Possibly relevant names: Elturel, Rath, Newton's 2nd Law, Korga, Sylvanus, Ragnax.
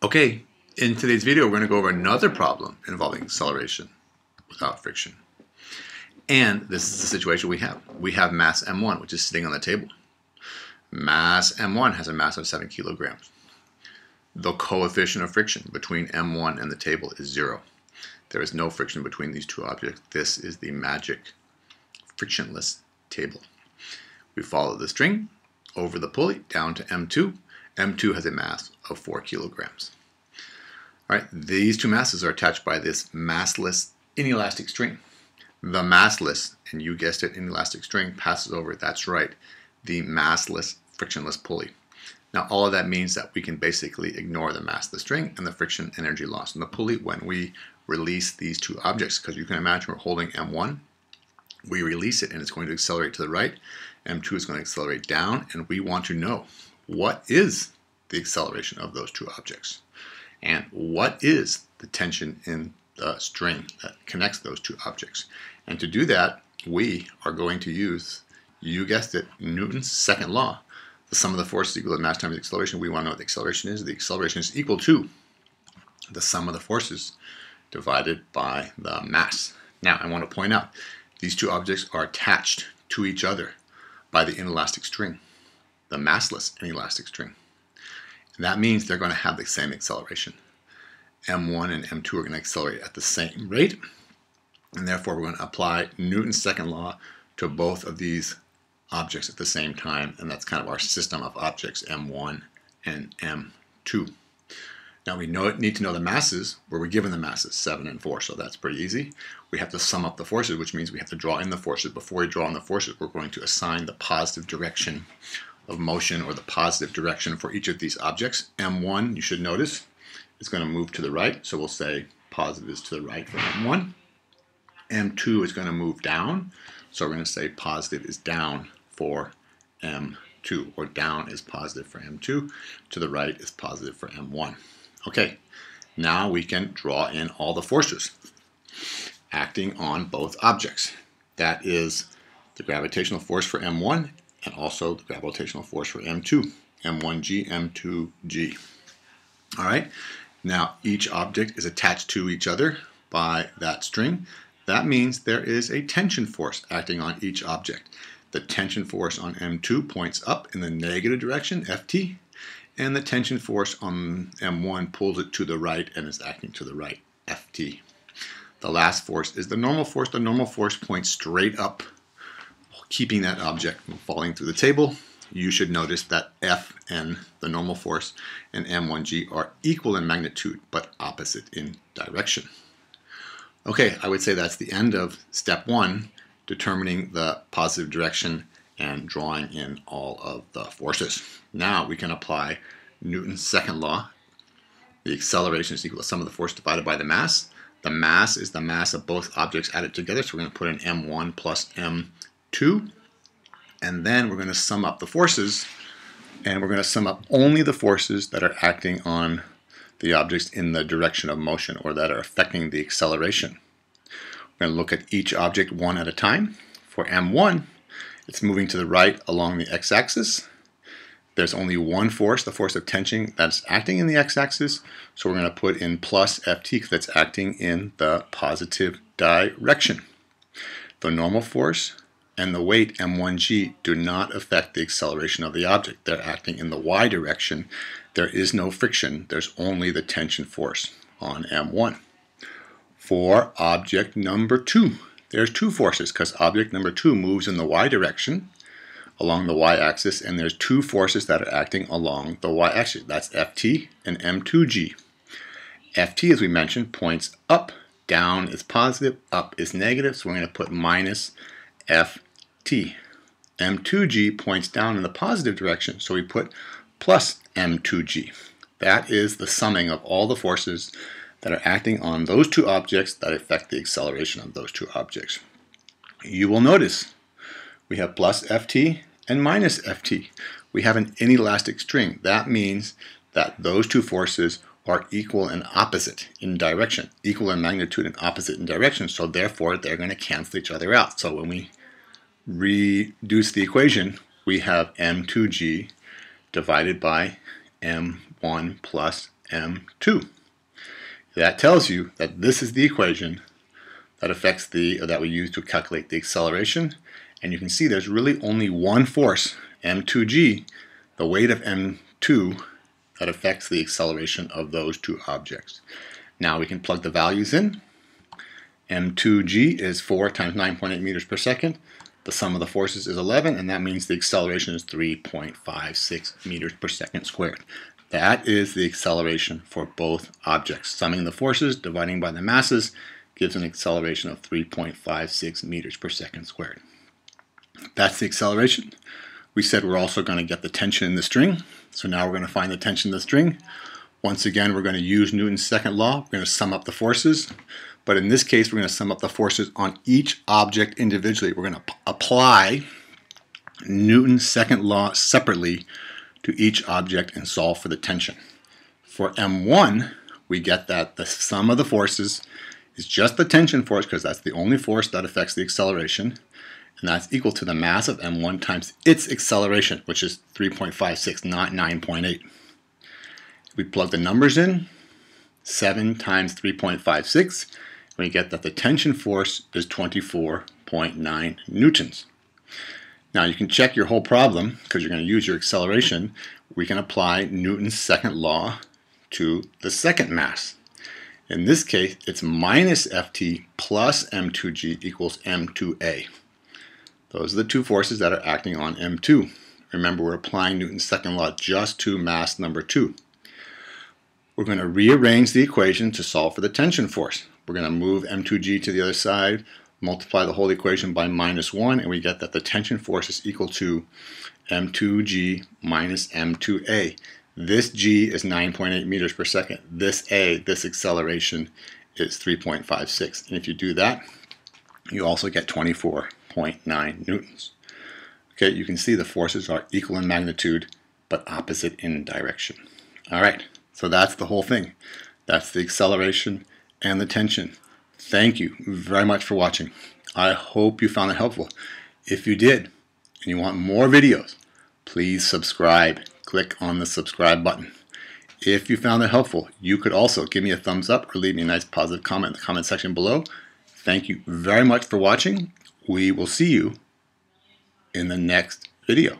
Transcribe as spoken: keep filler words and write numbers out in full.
Okay, in today's video we're going to go over another problem involving acceleration without friction. And this is the situation we have. We have mass m one, which is sitting on the table. Mass m one has a mass of seven kilograms. The coefficient of friction between m one and the table is zero. There is no friction between these two objects. This is the magic frictionless table. We follow the string over the pulley down to m two. m two has a mass of four kilograms. All right, these two masses are attached by this massless inelastic string. The massless, and you guessed it, inelastic string passes over, that's right, the massless frictionless pulley. Now all of that means that we can basically ignore the mass of the string and the friction energy loss in the pulley when we release these two objects, because you can imagine we're holding m one, we release it and it's going to accelerate to the right, m two is going to accelerate down, and we want to know, what is the acceleration of those two objects? And what is the tension in the string that connects those two objects? And to do that, we are going to use, you guessed it, Newton's second law. The sum of the forces equal to mass times the acceleration. We want to know what the acceleration is. The acceleration is equal to the sum of the forces divided by the mass. Now, I want to point out, these two objects are attached to each other by the inelastic string, the massless inelastic string. And that means they're going to have the same acceleration. m one and m two are going to accelerate at the same rate, and therefore we're going to apply Newton's second law to both of these objects at the same time, and that's kind of our system of objects, m one and m two. Now we know, need to know the masses. Where we're given the masses, seven and four, so that's pretty easy. We have to sum up the forces, which means we have to draw in the forces. Before we draw in the forces, we're going to assign the positive direction of motion, or the positive direction for each of these objects. m one, you should notice, is going to move to the right, so we'll say positive is to the right for m one. m two is going to move down, so we're going to say positive is down for m two, or down is positive for m two, to the right is positive for m one. Okay, now we can draw in all the forces acting on both objects. That is the gravitational force for m one, and also the gravitational force for m two, m one g, m two g. All right, now each object is attached to each other by that string. That means there is a tension force acting on each object. The tension force on m two points up in the negative direction, F T, and the tension force on m one pulls it to the right and is acting to the right, F T. The last force is the normal force. The normal force points straight up, keeping that object from falling through the table. You should notice that F N, the normal force, and m one g are equal in magnitude but opposite in direction. Okay, I would say that's the end of step one, determining the positive direction and drawing in all of the forces. Now we can apply Newton's second law. The acceleration is equal to the sum of the force divided by the mass. The mass is the mass of both objects added together, so we're going to put in m one plus m two, and then we're going to sum up the forces, and we're going to sum up only the forces that are acting on the objects in the direction of motion, or that are affecting the acceleration. We're going to look at each object one at a time. For m one, it's moving to the right along the x-axis. There's only one force, the force of tension, that's acting in the x-axis, so we're going to put in plus F T because that's acting in the positive direction. The normal force and the weight m one g do not affect the acceleration of the object. They're acting in the y direction. There is no friction. There's only the tension force on m one. For object number two, there's two forces because object number two moves in the y direction along the y-axis, and there's two forces that are acting along the y-axis. That's F T and m two g. F T, as we mentioned, points up. Down is positive, up is negative, so we're going to put minus F T. m two g points down in the positive direction, so we put plus m two g. That is the summing of all the forces that are acting on those two objects that affect the acceleration of those two objects. You will notice we have plus F T and minus F T. We have an inelastic string. That means that those two forces are equal and opposite in direction, equal in magnitude and opposite in direction, so therefore they're going to cancel each other out. So when we reduce the equation, we have m two g divided by m m one plus m two. That tells you that this is the equation that affects the, or that we use to calculate the acceleration. And you can see there's really only one force, m two g, the weight of m two, that affects the acceleration of those two objects. Now we can plug the values in. m two g is four times nine point eight meters per second. The sum of the forces is eleven, and that means the acceleration is three point five six meters per second squared. That is the acceleration for both objects. Summing the forces, dividing by the masses, gives an acceleration of three point five six meters per second squared. That's the acceleration. We said we're also going to get the tension in the string. So now we're going to find the tension in the string. Once again, we're going to use Newton's second law. We're going to sum up the forces. But in this case, we're going to sum up the forces on each object individually. We're going to apply Newton's second law separately to each object and solve for the tension. For m one, we get that the sum of the forces is just the tension force, because that's the only force that affects the acceleration. And that's equal to the mass of m one times its acceleration, which is three point five six, not nine point eight. We plug the numbers in, seven times three point five six, and we get that the tension force is twenty-four point nine newtons. Now you can check your whole problem, because you're going to use your acceleration. We can apply Newton's second law to the second mass. In this case, it's minus F T plus m two g equals m two a. Those are the two forces that are acting on m two. Remember, we're applying Newton's second law just to mass number two. We're going to rearrange the equation to solve for the tension force. We're going to move m two g to the other side, multiply the whole equation by minus one, and we get that the tension force is equal to m two g minus m two a. This g is nine point eight meters per second. This a, this acceleration, is three point five six. And if you do that, you also get twenty-four point nine newtons. Okay, you can see the forces are equal in magnitude, but opposite in direction. All right, so that's the whole thing. That's the acceleration and the tension. Thank you very much for watching. I hope you found it helpful. If you did, and you want more videos, please subscribe. Click on the subscribe button. If you found it helpful, you could also give me a thumbs up or leave me a nice positive comment in the comment section below. Thank you very much for watching. We will see you in the next video.